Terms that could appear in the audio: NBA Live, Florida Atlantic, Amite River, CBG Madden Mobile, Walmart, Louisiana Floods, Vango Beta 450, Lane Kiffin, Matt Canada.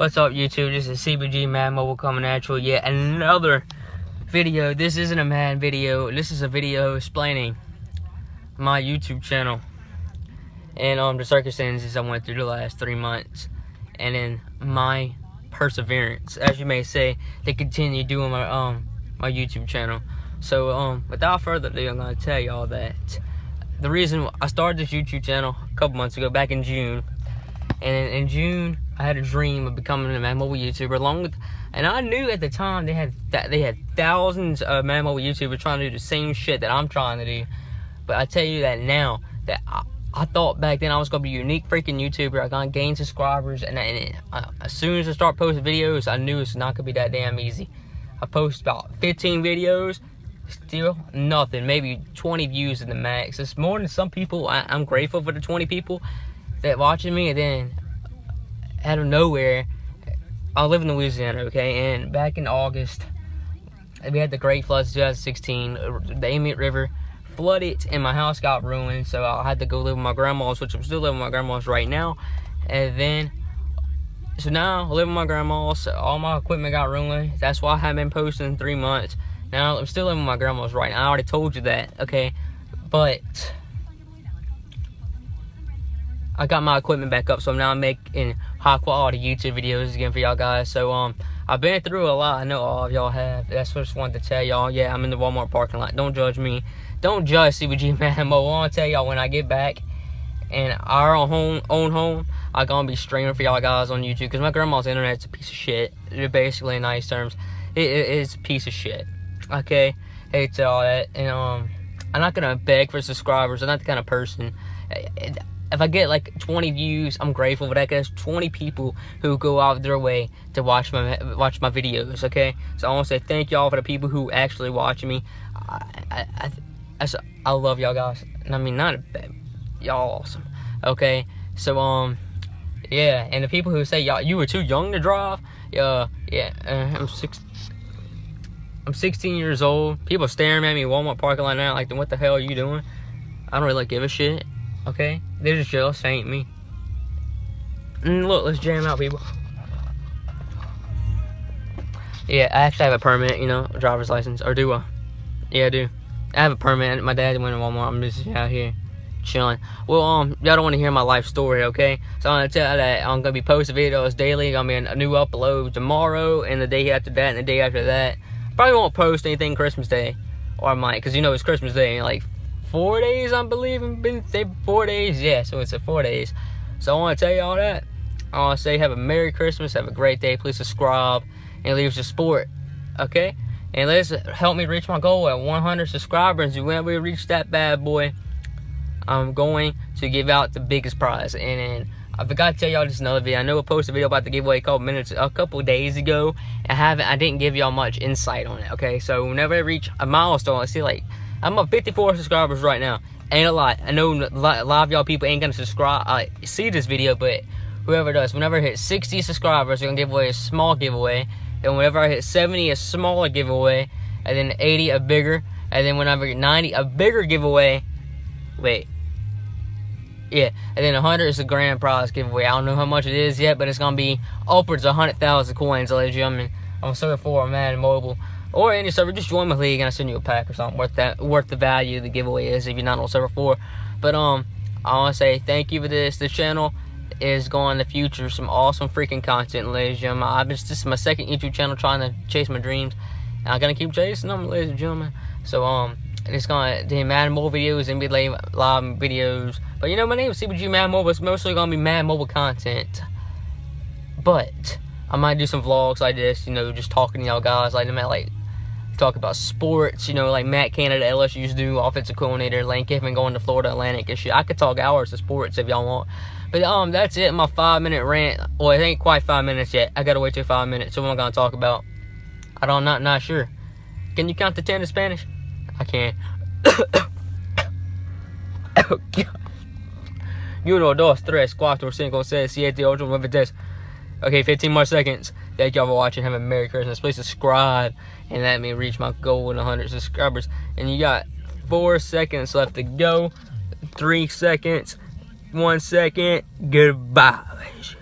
What's up, YouTube? This is CBG Madden Mobile coming at you. Yet another video. This isn't a Madden video. This is a video explaining my YouTube channel and the circumstances I went through the last 3 months, and then my perseverance, as you may say, to continue doing my my YouTube channel. So without further ado, I'm gonna tell you all that. The reason I started this YouTube channel a couple months ago, back in June, and in June I had a dream of becoming a Madden Mobile YouTuber, along with, and I knew at the time they had thousands of Madden Mobile YouTubers trying to do the same shit that I'm trying to do. But I tell you that now, that I thought back then I was gonna be a unique freaking YouTuber. I gonna gain subscribers, and as soon as I start posting videos, I knew it's not gonna be that damn easy. I post about 15 videos. Still nothing, maybe 20 views in the max. It's more than some people. I'm grateful for the 20 people that watching me. And then out of nowhere, I live in Louisiana, okay, and back in August we had the great floods 2016. The Amite River flooded and my house got ruined, so I had to go live with my grandma's, which I'm still living with my grandma's right now. And then so now I live with my grandma's, all my equipment got ruined. That's why I haven't been posting in 3 months. Now, I'm still living with my grandma's right now. I already told you that, okay? But I got my equipment back up, so now I'm making high-quality YouTube videos again for y'all guys. So, I've been through a lot. I know all of y'all have. That's what I just wanted to tell y'all. Yeah, I'm in the Walmart parking lot. Don't judge me. Don't judge CBG Madden Mobile. I want to tell y'all, when I get back in our own home, I'm going to be streaming for y'all guys on YouTube, because my grandma's internet's a piece of shit. Basically, in nice terms, it's a piece of shit. Okay, hate to all that, and I'm not gonna beg for subscribers. I'm not the kind of person. If I get like 20 views, I'm grateful for that, because 20 people who go out their way to watch my videos. Okay, so I want to say thank y'all for the people who actually watch me. I love y'all guys, and I mean not a bit. Y'all awesome. Okay, so yeah, and the people who say y'all you were too young to drive. I'm 16 years old. People are staring at me in Walmart parking lot now, like, what the hell are you doing? I don't really give a shit, okay? They're just jealous, ain't me. And look, let's jam out, people. Yeah, I actually have a permit, you know, a driver's license. Or do I? Yeah, I do. I have a permit. My dad went to Walmart. I'm just out here chilling. Well, y'all don't want to hear my life story, okay? So I'm gonna tell you that I'm gonna be posting videos daily. I'm gonna be a new upload tomorrow, and the day after that, and the day after that. Probably won't post anything Christmas Day, or I might, because you know it's Christmas Day in like 4 days, I believe. Been 4 days, yeah. So it's 4 days. So I want to tell you all that. I want to say have a Merry Christmas, have a great day. Please subscribe and leave us a support, okay? And let's help me reach my goal at 100 subscribers. When we reach that bad boy, I'm going to give out the biggest prize. And then I forgot to tell y'all this another video. I know I posted a video about the giveaway a couple days ago. I didn't give y'all much insight on it, okay? So whenever I reach a milestone, I see, like, I'm at 54 subscribers right now. Ain't a lot. I know a lot of y'all people ain't gonna subscribe, see this video, but whoever does, whenever I hit 60 subscribers, we're gonna give away a small giveaway. Then whenever I hit 70, a smaller giveaway, and then 80, a bigger, and then whenever I get 90, a bigger giveaway. Wait. Yeah, and then 100 is a grand prize giveaway. I don't know how much it is yet, but it's going to be upwards of 100,000 coins, ladies and gentlemen. I'm sorry for Madden Mobile or any server. Just join my league and I'll send you a pack or something worth the value the giveaway is if you're not on server 4. But I want to say thank you for this. The channel is going in the future. Some awesome freaking content, ladies and gentlemen. This is my second YouTube channel, trying to chase my dreams. And I'm going to keep chasing them, ladies and gentlemen. So, it's gonna do Madden Mobile videos, NBA Live videos. But you know, my name is CBG Madden Mobile. It's mostly gonna be Madden Mobile content. But I might do some vlogs like this, you know, just talking to y'all guys. Like, I might like talk about sports, you know, like Matt Canada, LSU's new offensive coordinator, Lane Kiffin going to Florida Atlantic and shit. I could talk hours of sports if y'all want. But that's it, my 5-minute rant. Well, it ain't quite 5 minutes yet. I gotta wait till 5 minutes. So what am I gonna talk about? I'm not sure. Can you count to 10 in Spanish? I can't. Uno, dos, tres, cuatro, cinco, seis, siete, ocho, nueve, diez. Okay, 15 more seconds. Thank y'all for watching. Have a Merry Christmas. Please subscribe and let me reach my goal with 100 subscribers. And you got 4 seconds left to go. 3 seconds. 1 second. Goodbye.